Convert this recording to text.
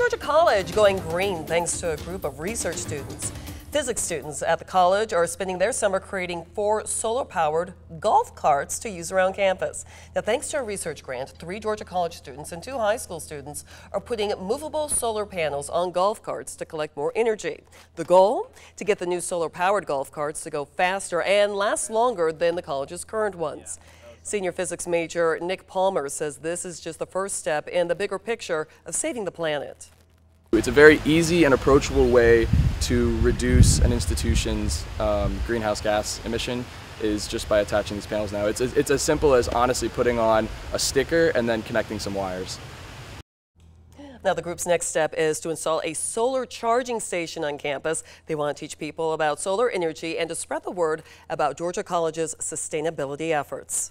Georgia College going green thanks to a group of research students. Physics students at the college are spending their summer creating 4 solar-powered golf carts to use around campus. Now, thanks to a research grant, 3 Georgia College students and 2 high school students are putting movable solar panels on golf carts to collect more energy. The goal? To get the new solar-powered golf carts to go faster and last longer than the college's current ones. Senior physics major Nick Palmer says this is just the first step in the bigger picture of saving the planet. It's a very easy and approachable way to reduce an institution's greenhouse gas emission is just by attaching these panels now. It's as simple as honestly putting on a sticker and then connecting some wires. Now, the group's next step is to install a solar charging station on campus. They want to teach people about solar energy and to spread the word about Georgia College's sustainability efforts.